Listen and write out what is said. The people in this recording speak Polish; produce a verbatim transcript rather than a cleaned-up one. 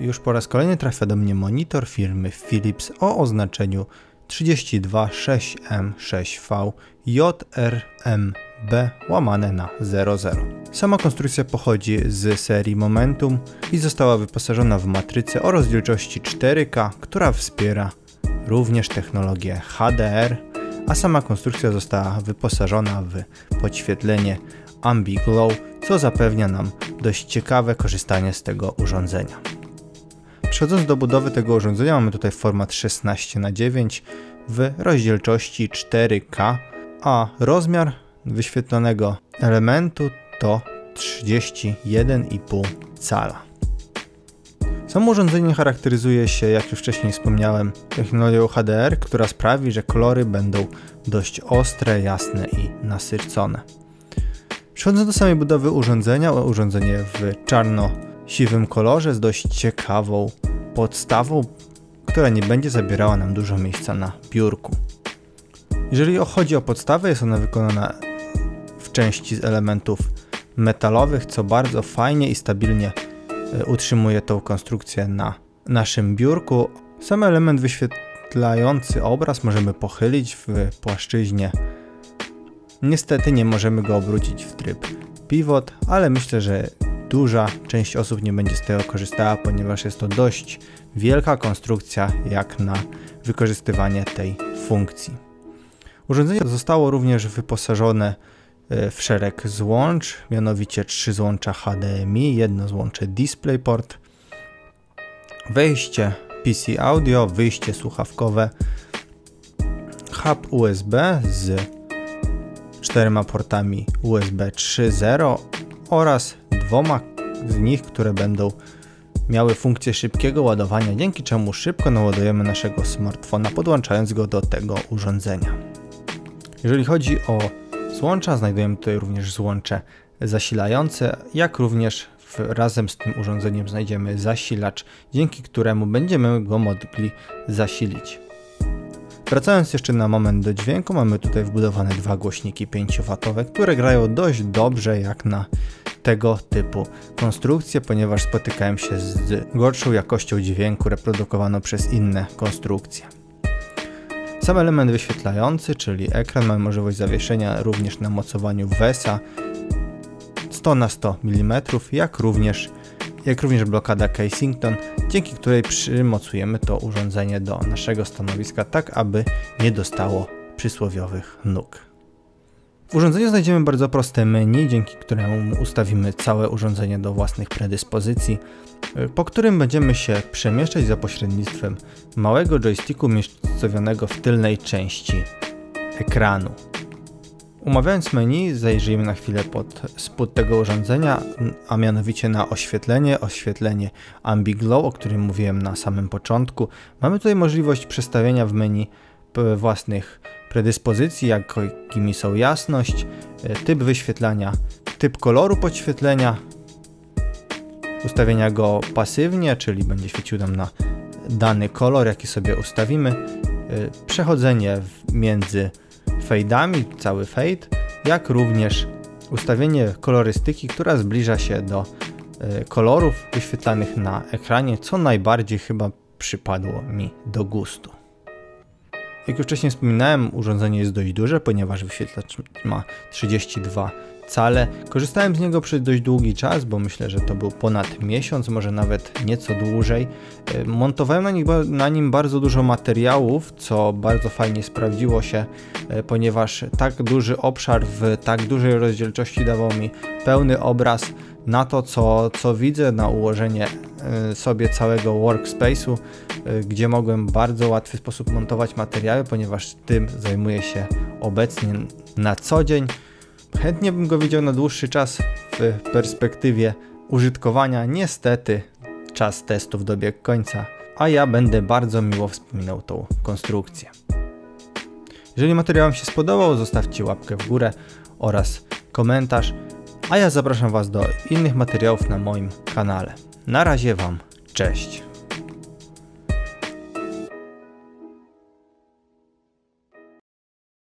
Już po raz kolejny trafia do mnie monitor firmy Philips o oznaczeniu trzy dwa sześć M sześć V J R M B łamane na zero zero. Sama konstrukcja pochodzi z serii Momentum i została wyposażona w matrycę o rozdzielczości cztery K, która wspiera również technologię H D R, a sama konstrukcja została wyposażona w podświetlenie AmbiGlow, co zapewnia nam dość ciekawe korzystanie z tego urządzenia. Przechodząc do budowy tego urządzenia, mamy tutaj format szesnaście na dziewięć w rozdzielczości cztery K, a rozmiar wyświetlonego elementu to trzydzieści jeden i pół cala. Samo urządzenie charakteryzuje się, jak już wcześniej wspomniałem, technologią H D R, która sprawi, że kolory będą dość ostre, jasne i nasycone. Przechodząc do samej budowy urządzenia, urządzenie w czarno-siwym kolorze z dość ciekawą podstawą, która nie będzie zabierała nam dużo miejsca na biurku. Jeżeli chodzi o podstawę, jest ona wykonana w części z elementów metalowych, co bardzo fajnie i stabilnie utrzymuje tą konstrukcję na naszym biurku. Sam element wyświetlający obraz możemy pochylić w płaszczyźnie. Niestety nie możemy go obrócić w tryb pivot, ale myślę, że duża część osób nie będzie z tego korzystała, ponieważ jest to dość wielka konstrukcja jak na wykorzystywanie tej funkcji. Urządzenie zostało również wyposażone w szereg złącz, mianowicie trzy złącza H D M I, jedno złącze DisplayPort, wejście P C audio, wyjście słuchawkowe, hub U S B z czterema portami U S B trzy zero oraz dwoma z nich, które będą miały funkcję szybkiego ładowania, dzięki czemu szybko naładujemy naszego smartfona, podłączając go do tego urządzenia. Jeżeli chodzi o złącza, znajdujemy tutaj również złącze zasilające, jak również w, razem z tym urządzeniem znajdziemy zasilacz, dzięki któremu będziemy go mogli zasilić. Wracając jeszcze na moment do dźwięku, mamy tutaj wbudowane dwa głośniki pięć watowe, które grają dość dobrze jak na tego typu konstrukcje, ponieważ spotykają się z gorszą jakością dźwięku reprodukowaną przez inne konstrukcje. Sam element wyświetlający, czyli ekran, ma możliwość zawieszenia również na mocowaniu VESA sto na sto milimetrów, jak również, jak również blokada Kensington, dzięki której przymocujemy to urządzenie do naszego stanowiska, tak aby nie dostało przysłowiowych nóg. W urządzeniu znajdziemy bardzo proste menu, dzięki któremu ustawimy całe urządzenie do własnych predyspozycji, po którym będziemy się przemieszczać za pośrednictwem małego joysticku umiejscowionego w tylnej części ekranu. Umawiając menu, zajrzyjmy na chwilę pod spód tego urządzenia, a mianowicie na oświetlenie, oświetlenie AmbiGlow, o którym mówiłem na samym początku. Mamy tutaj możliwość przestawienia w menu własnych predyspozycji, jakimi są jasność, typ wyświetlania, typ koloru podświetlenia, ustawienia go pasywnie, czyli będzie świecił nam na dany kolor, jaki sobie ustawimy, przechodzenie między fade'ami, cały fade, jak również ustawienie kolorystyki, która zbliża się do kolorów wyświetlanych na ekranie, co najbardziej chyba przypadło mi do gustu. Jak już wcześniej wspominałem, urządzenie jest dość duże, ponieważ wyświetlacz ma trzydzieści dwa cale. Korzystałem z niego przez dość długi czas, bo myślę, że to był ponad miesiąc, może nawet nieco dłużej. Montowałem na nim, na nim bardzo dużo materiałów, co bardzo fajnie sprawdziło się, ponieważ tak duży obszar w tak dużej rozdzielczości dawał mi pełny obraz na to, co, co widzę, na ułożenie sobie całego workspace'u, gdzie mogłem w bardzo łatwy sposób montować materiały, ponieważ tym zajmuję się obecnie na co dzień. Chętnie bym go widział na dłuższy czas w perspektywie użytkowania. Niestety czas testów dobiegł końca, a ja będę bardzo miło wspominał tą konstrukcję. Jeżeli materiał Wam się spodobał, zostawcie łapkę w górę oraz komentarz, a ja zapraszam Was do innych materiałów na moim kanale. Na razie Wam cześć!